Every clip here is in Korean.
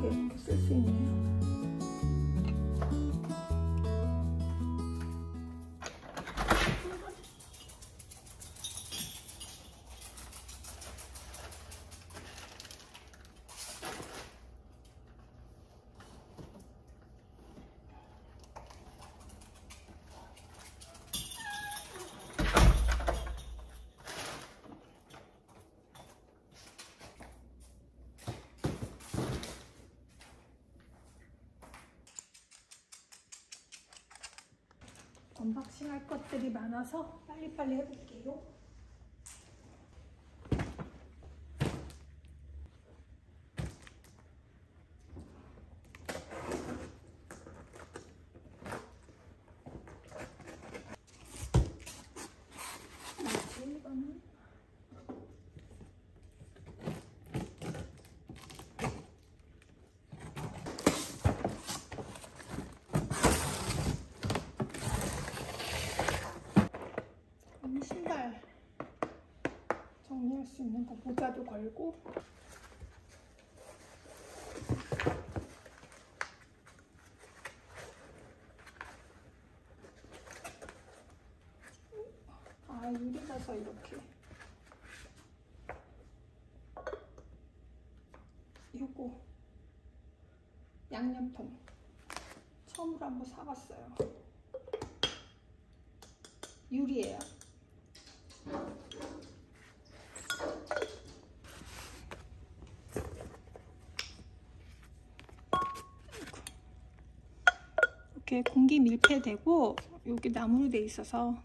편하게 쓸 수 있네요. 언박싱 할 것들이 많아서 빨리빨리 해볼게요. 신발 정리할 수 있는 거 모자도 걸고 아 유리라서 이렇게 요거 양념통 처음으로 한번 사봤어요. 유리예요. 이렇게 공기 밀폐되고 여기 나무로 돼 있어서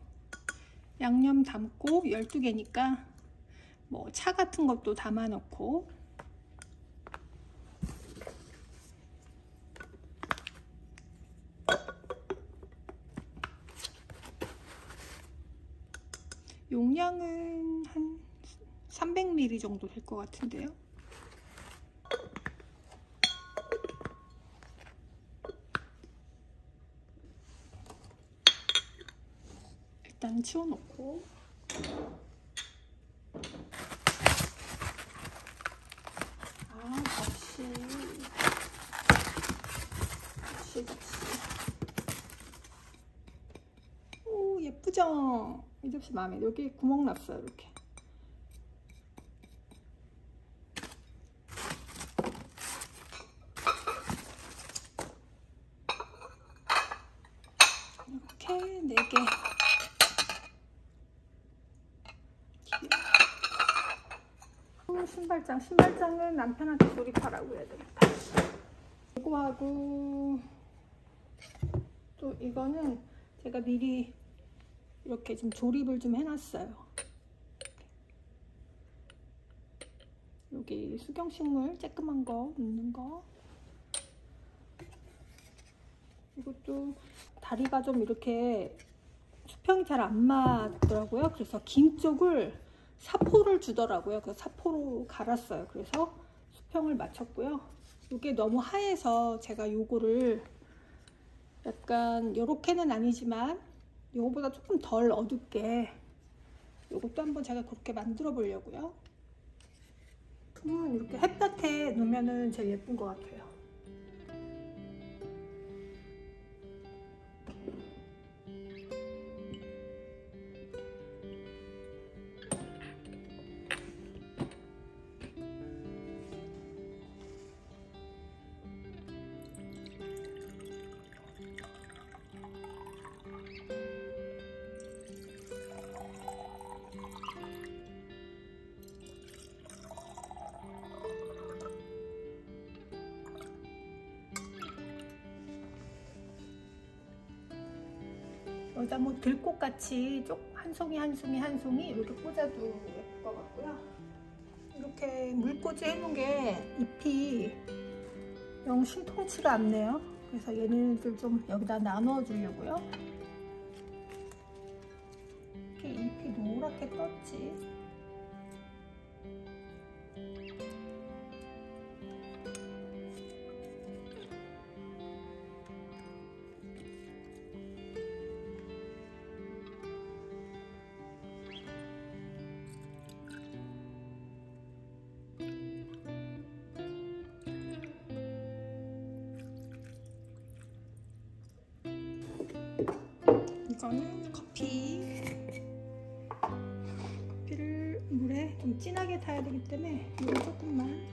양념 담고 12개니까 뭐 차 같은 것도 담아 놓고 용량은 한 300ml 정도 될 것 같은데요. 일단 치워놓고 아 접시 오 예쁘죠? 이 접시 마음에 여기 구멍 났어요. 이렇게 이렇게 4개 신발장은 남편한테 조립하라고 해야 되겠다. 이거하고 또 이거는 제가 미리 이렇게 좀 조립을 좀 해놨어요. 여기 수경식물 쬐끄만 거 넣는 거. 이것도 다리가 좀 이렇게 수평이 잘 안 맞더라고요. 그래서 긴 쪽을 사포를 주더라고요. 그래서 사포로 갈았어요. 그래서 수평을 맞췄고요. 이게 너무 하얘서 제가 요거를 약간 요렇게는 아니지만 요거보다 조금 덜 어둡게 요것도 한번 제가 그렇게 만들어 보려고요. 이렇게 햇볕에 놓으면은 제일 예쁜 것 같아요. 여기다 뭐 들꽃같이 한 송이 한 송이 한 송이 이렇게 꽂아도 예쁠 것 같고요. 이렇게 물꽂이 해놓은 게 잎이 영 신통치가 않네요. 그래서 얘네들 좀 여기다 나눠 주려고요. 이렇게 잎이 노랗게 떴지. 저는 커피를 물에 좀 진하게 타야 되기 때문에 물을 조금만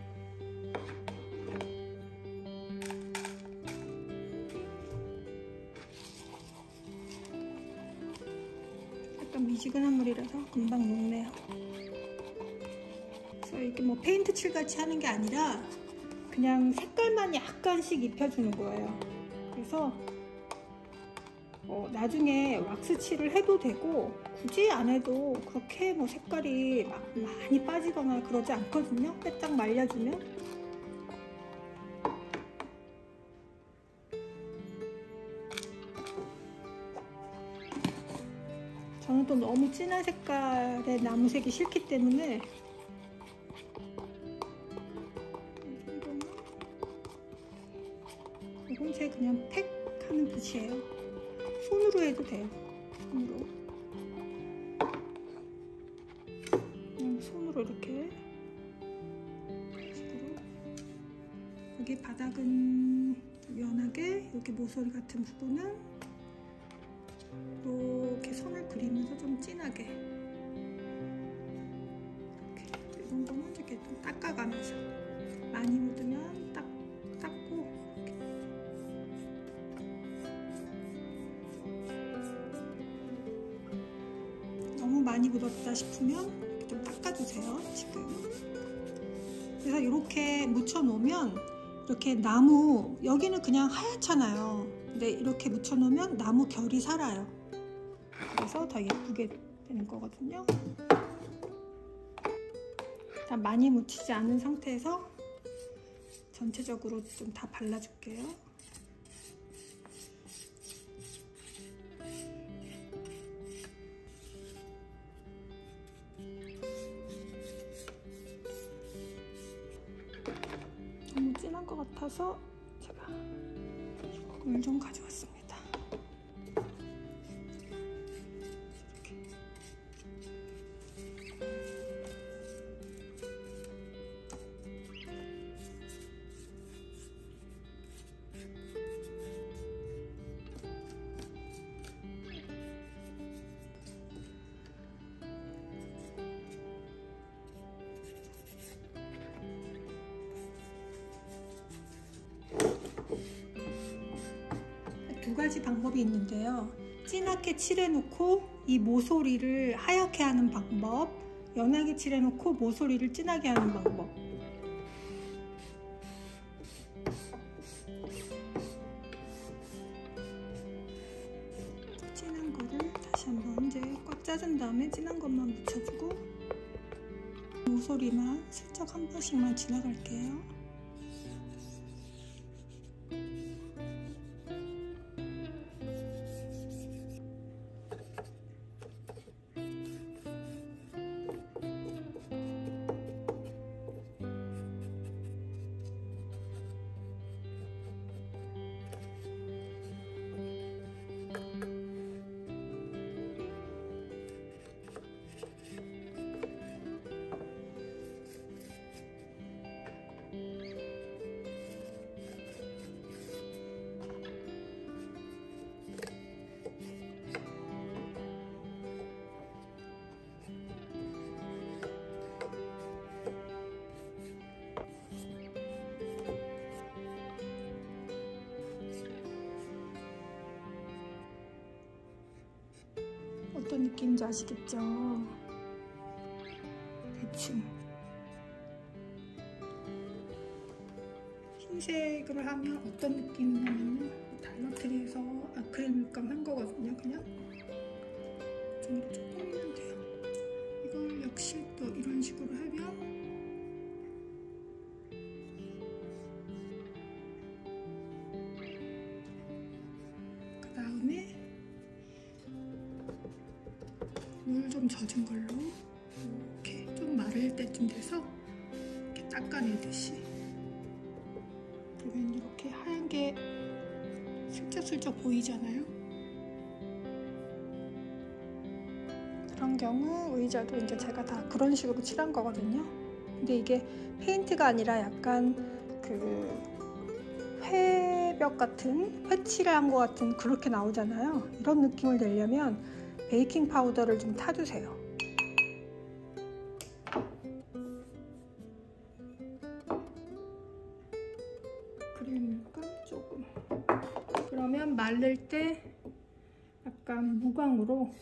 약간 미지근한 물이라서 금방 녹네요. 그래서 이렇게 뭐 페인트 칠같이 하는 게 아니라 그냥 색깔만 약간씩 입혀주는 거예요. 그래서 나중에 왁스칠을 해도 되고 굳이 안 해도 그렇게 뭐 색깔이 막 많이 빠지거나 그러지 않거든요. 빼딱 말려주면. 저는 또 너무 진한 색깔의 나무색이 싫기 때문에 이건 제 그냥 팩 하는 붓이에요. 손으로 해도 돼요. 손으로. 그냥 손으로 이렇게. 이런 식으로. 여기 바닥은 연하게, 여기 모서리 같은 부분은 이렇게 선을 그리면서 좀 진하게. 이렇게. 이런 거는 이렇게 좀 닦아가면서. 많이 묻으면 닦고. 많이 묻었다 싶으면 좀 닦아주세요. 지금 그래서 이렇게 묻혀놓으면 이렇게 나무 여기는 그냥 하얗잖아요. 근데 이렇게 묻혀놓으면 나무 결이 살아요. 그래서 더 예쁘게 되는 거거든요. 다 많이 묻히지 않은 상태에서 전체적으로 좀 다 발라줄게요. 너무 진한 것 같아서 제가 물 좀 가져왔습니다. 이렇게. 두 가지 방법이 있는데요. 진하게 칠해놓고 이 모서리를 하얗게 하는 방법, 연하게 칠해놓고 모서리를 진하게 하는 방법. 진한 거를 다시 한번 이제 꽉 짜준 다음에 진한 것만 묻혀주고 모서리만 살짝 한 번씩만 지나갈게요. 어떤 느낌인지 아시겠죠? 대충 흰색으로 하면 어떤 느낌이냐면 달러트리에서 아크릴 물감 한 거거든요. 그냥 조금이면 돼요. 이걸 역시 또 이런 식으로 하면 그 다음에 물 좀 젖은 걸로 이렇게 좀 마를 때쯤 돼서 이렇게 닦아내듯이 그러면 이렇게 하얀 게 슬쩍슬쩍 보이잖아요. 그런 경우 의자도 이제 제가 다 그런 식으로 칠한 거거든요. 근데 이게 페인트가 아니라 약간 그 회 뼈 같은 패치를 한 것 같은 그렇게 나오잖아요. 이런 느낌을 내려면 베이킹 파우더를 좀 타주세요. 그림물감 조금. 그러면 말릴 때 약간 무광으로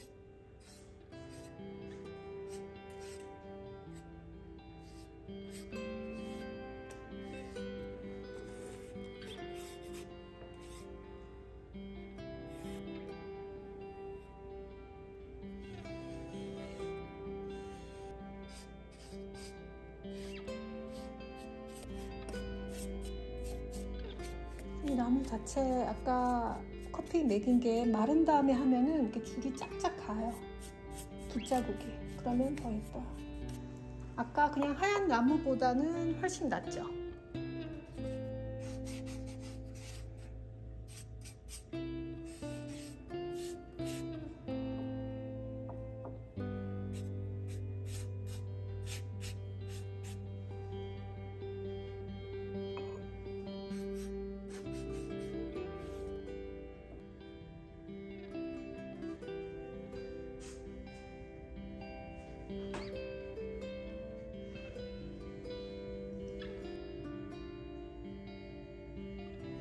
이 나무 자체 아까 커피 먹인 게 마른 다음에 하면은 이렇게 줄이 쫙쫙 가요. 붓자국이. 그러면 더 예뻐요. 아까 그냥 하얀 나무보다는 훨씬 낫죠.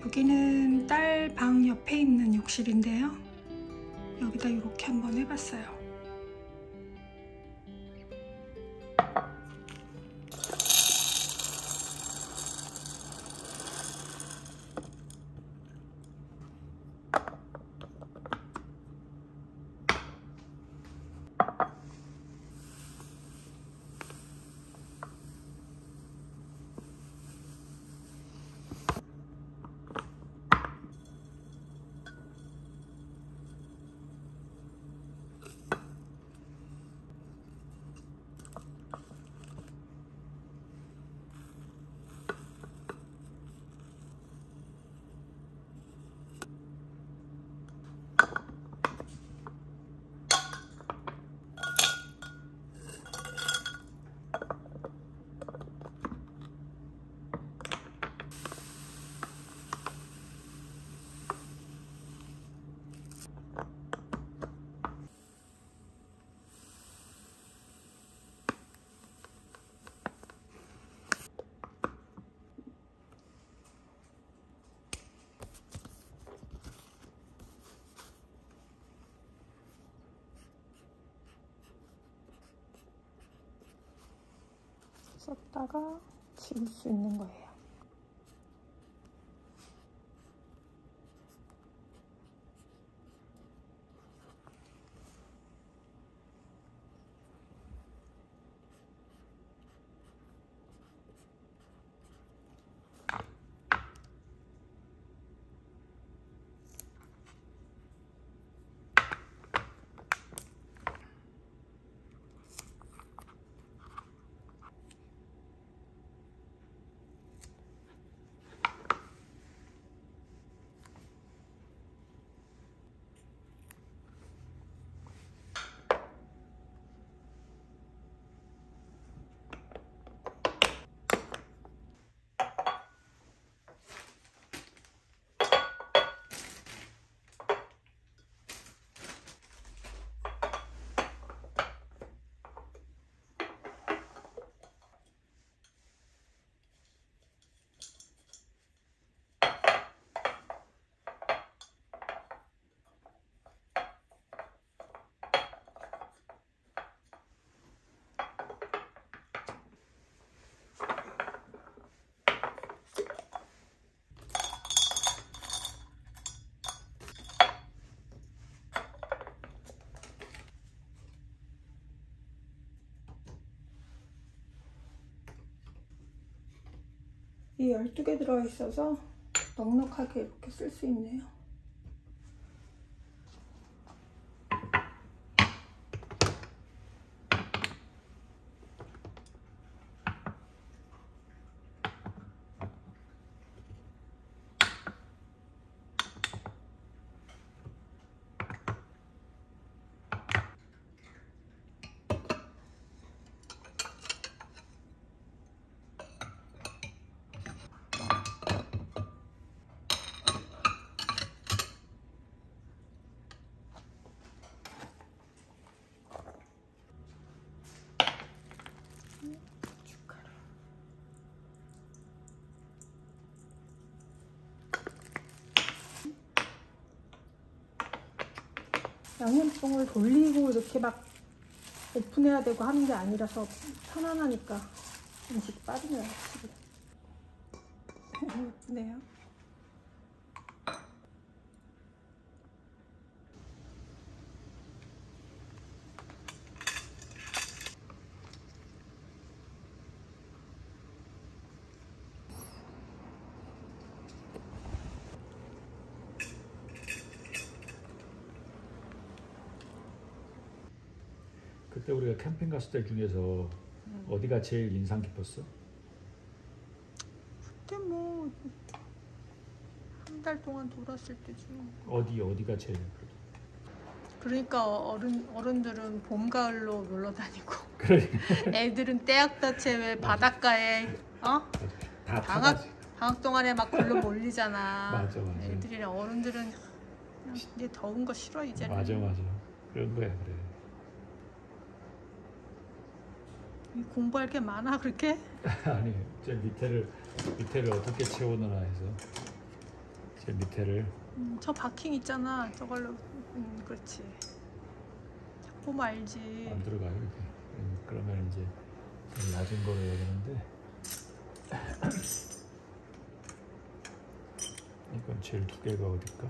여기는 딸 방 옆에 있는 욕실인데요. 여기다 이렇게 한번 해봤어요. 썼다가 지울 수 있는 거예요. 이 12개 들어있어서 넉넉하게 이렇게 쓸 수 있네요. 양념통을 돌리고 이렇게 막 오픈해야 되고 하는 게 아니라서 편안하니까 음식이 빠지네요. 예쁘네요. 그때 우리가 캠핑 갔을 때 중에서 어디가 제일 인상 깊었어? 그때 뭐 한 달 동안 놀았을 때지. 어디가 제일? 그러니까 어른들은 봄 가을로 놀러 다니고, 그래. 애들은 떼약다채 왜 바닷가에 다 방학 동안에 막 걸로 몰리잖아. 맞아. 애들이랑 어른들은 이제 더운 거 싫어 이제는. 맞아. 그런 거야 그래. 공부할 게 많아 그렇게? 아니, 제 밑에를 어떻게 채우느라 해서 제 밑에를 저 바킹 있잖아 저걸로 그렇지 보면 알지. 안 들어가요 이렇게. 그러면 이제 좀 낮은 거로 해야 되는데 이건 제일 두께가 어딜까?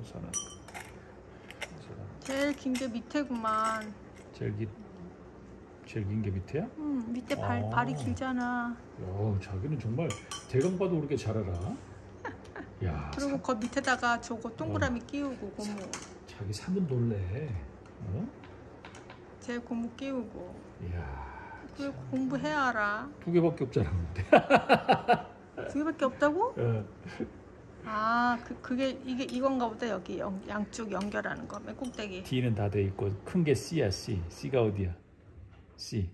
우선은 제일 긴 게 밑에구만. 제일 긴 게 밑에야? 응, 밑에 발이 길잖아. 야, 자기는 정말 대강 봐도 그렇게 잘 알아. 야. 그리고 그 밑에다가 저거 동그라미 끼우고 고무. 자기 사면 놀래. 어? 제 고무 끼우고. 이야. 그리고 공부해야 알아. 두 개밖에 없잖아, 근데. 두 개밖에 없다고? 응. 아, 그게 이건가 보다. 여기 양쪽 연결하는 거 맨 꼭대기. D는 다 돼 있고 큰 게 C야. C가 어디야? C.